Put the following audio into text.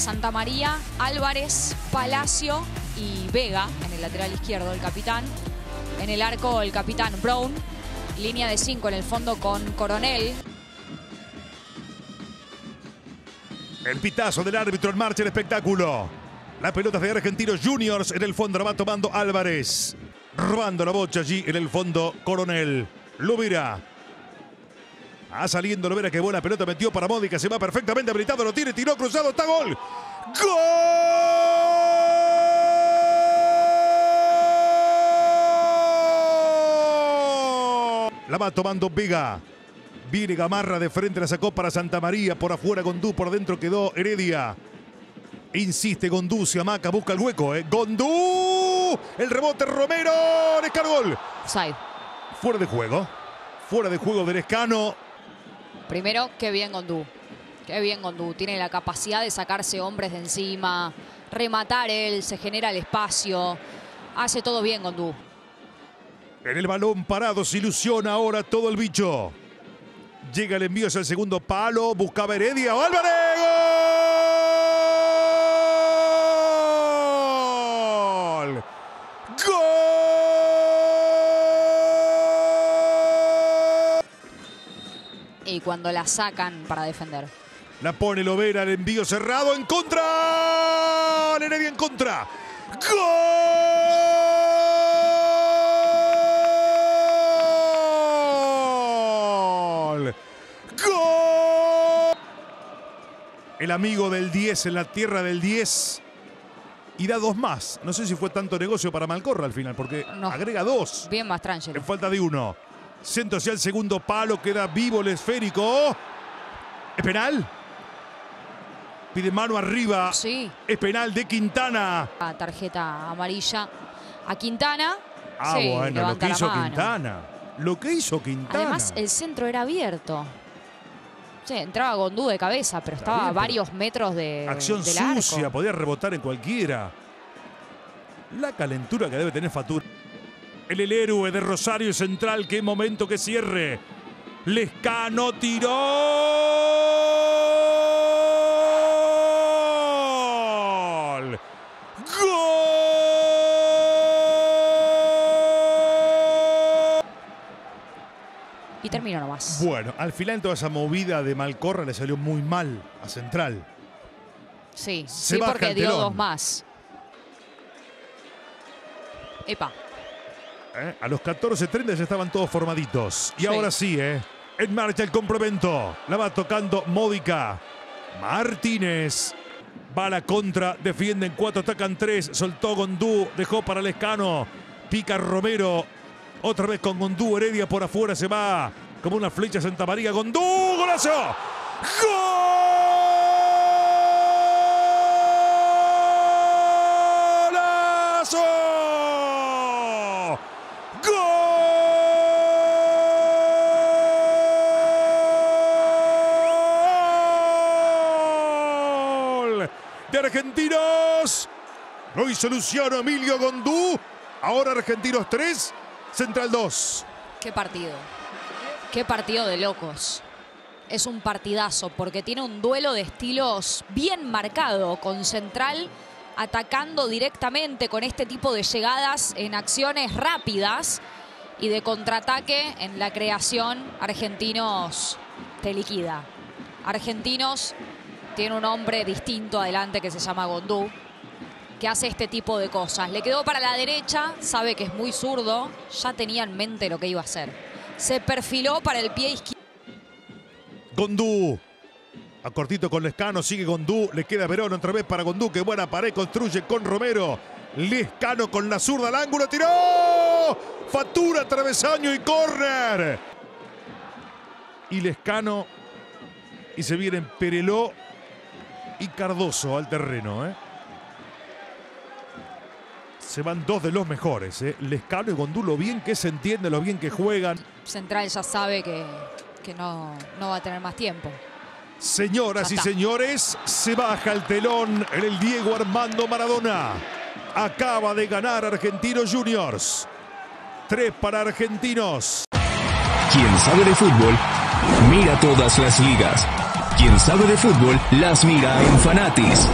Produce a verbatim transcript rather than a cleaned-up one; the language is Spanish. Santa María, Álvarez, Palacio y Vega en el lateral izquierdo, el capitán. En el arco, el capitán Brown. Línea de cinco en el fondo con Coronel. El pitazo del árbitro, en marcha el espectáculo. La pelota de Argentinos Juniors, en el fondo la va tomando Álvarez. Robando la bocha allí en el fondo Coronel. Lubera. Ah, saliendo Lubera, que buena pelota metió para Modica. Se va perfectamente habilitado, lo tiene, tiró, cruzado, está gol. ¡Gol! La va tomando Vega. Viene Gamarra de frente, la sacó para Santa María. Por afuera Gondú, por adentro quedó Heredia. Insiste Gondú, se amaca, busca el hueco. ¿eh? ¡Gondú! El rebote, Romero. Lescano, gol. Side. Fuera de juego. Fuera de juego de Lescano. Primero, qué bien Gondú. Qué bien Gondú. Tiene la capacidad de sacarse hombres de encima. Rematar él, se genera el espacio. Hace todo bien Gondú. En el balón parado se ilusiona ahora todo el bicho. Llega el envío hacia el segundo palo. Buscaba Heredia. ¡Álvarez! ¡Gol! ¡Gol! Y cuando la sacan para defender. La pone Lovera. El envío cerrado. ¡En contra! Heredia en contra. ¡Gol! El amigo del diez en la tierra del diez. Y da dos más. No sé si fue tanto negocio para Malcorra al final, porque no, agrega dos. Bien más tranquilo. En falta de uno. Centro hacia el segundo palo. Queda vivo el esférico. ¿Es penal? Pide mano arriba. Sí. Es penal de Quintana. La tarjeta amarilla a Quintana. Ah, sí, bueno, lo que hizo Quintana. Lo que hizo Quintana. Además, el centro era abierto. Sí, entraba Gondú de cabeza, pero estaba a varios metros de acción sucia, podía rebotar en cualquiera. La calentura que debe tener Fatur. El, el héroe de Rosario Central, qué momento, que cierre. Lescano tiró. ¡Gol! Y terminó nomás. Bueno, al final toda esa movida de Malcorra le salió muy mal a Central. Sí, Se sí porque dio dos más. Epa. ¿Eh? A los catorce treinta ya estaban todos formaditos. Y sí. ahora sí, ¿eh? En marcha el complemento. La va tocando Modica. Martínez. Va a la contra, defienden cuatro, atacan tres. Soltó Gondú, dejó para Lescano. Pica Romero. Otra vez con Gondú, Heredia por afuera, se va como una flecha Santa María. Gondú, golazo. ¡Golazo! ¡Gol! De Argentinos. Lo hizo Luciano Emilio Gondú. Ahora Argentinos tres. Central dos. Qué partido. Qué partido de locos. Es un partidazo porque tiene un duelo de estilos bien marcado, con Central atacando directamente con este tipo de llegadas en acciones rápidas, y de contraataque en la creación Argentinos te liquida. Argentinos tiene un hombre distinto adelante que se llama Gondú, que hace este tipo de cosas. Le quedó para la derecha, sabe que es muy zurdo, ya tenía en mente lo que iba a hacer. Se perfiló para el pie izquierdo. Gondú, a cortito con Lescano, sigue Gondú, le queda Verón otra vez para Gondú, que buena pared, construye con Romero. Lescano con la zurda al ángulo, tiró. Fatura, travesaño y córner. Y Lescano, y se vienen Pereló y Cardoso al terreno, ¿eh? Se van dos de los mejores. Eh. Lescano y Gondú, lo bien que se entiende, lo bien que juegan. Central ya sabe que, que no, no va a tener más tiempo. Señoras y señores, se baja el telón en el Diego Armando Maradona. Acaba de ganar Argentinos Juniors. Tres para Argentinos. Quien sabe de fútbol, mira todas las ligas. Quien sabe de fútbol las mira en Fanatiz.